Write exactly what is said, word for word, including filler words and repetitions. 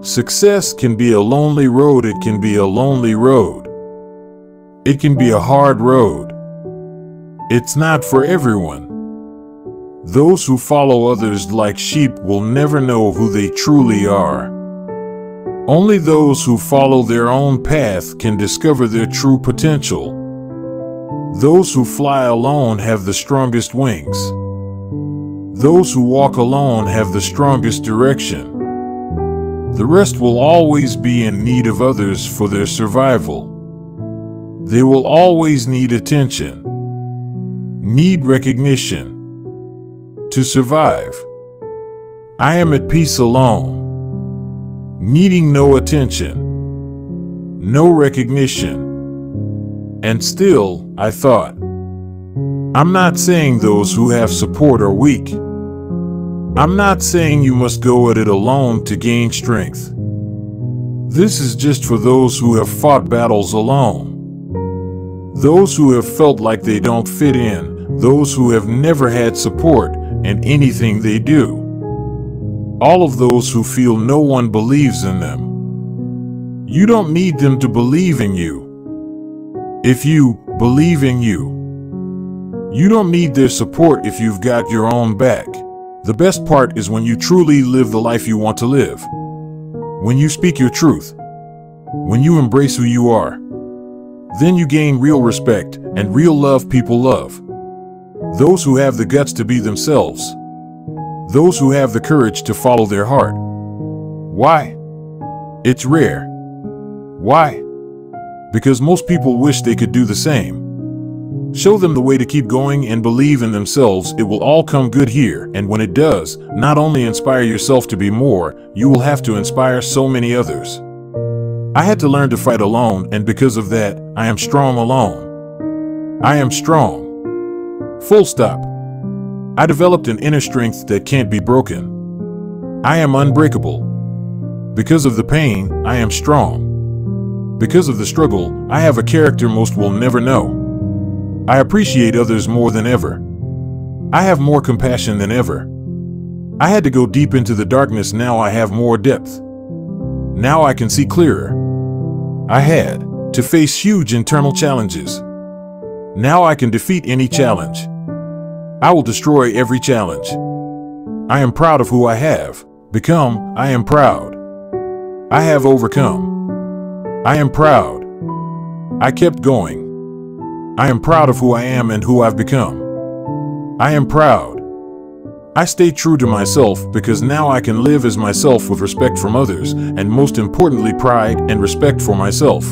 Success can be a lonely road. It can be a lonely road. It can be a hard road. It's not for everyone. Those who follow others like sheep will never know who they truly are. Only those who follow their own path can discover their true potential. Those who fly alone have the strongest wings. Those who walk alone have the strongest direction. The rest will always be in need of others for their survival. They will always need attention, need recognition to survive. I am at peace alone, needing no attention, no recognition. And still, I thought, I'm not saying those who have support are weak. I'm not saying you must go at it alone to gain strength. This is just for those who have fought battles alone. Those who have felt like they don't fit in, those who have never had support in anything they do. All of those who feel no one believes in them. You don't need them to believe in you. If you believe in you, you don't need their support if you've got your own back. The best part is when you truly live the life you want to live. When you speak your truth. When you embrace who you are. Then you gain real respect and real love people love. Those who have the guts to be themselves. Those who have the courage to follow their heart. Why? It's rare. Why? Because most people wish they could do the same. Show them the way to keep going and believe in themselves. It will all come good here. And when it does, not only inspire yourself to be more, you will have to inspire so many others. I had to learn to fight alone, and because of that, I am strong alone. I am strong. Full stop. I developed an inner strength that can't be broken. I am unbreakable. Because of the pain, I am strong. Because of the struggle, I have a character most will never know. I appreciate others more than ever. I have more compassion than ever. I had to go deep into the darkness. Now I have more depth. Now I can see clearer. I had to face huge internal challenges. Now I can defeat any challenge. I will destroy every challenge. I am proud of who I have become. I am proud. I have overcome. I am proud. I kept going. I am proud of who I am and who I've become. I am proud. I stay true to myself because now I can live as myself with respect from others and most importantly pride and respect for myself.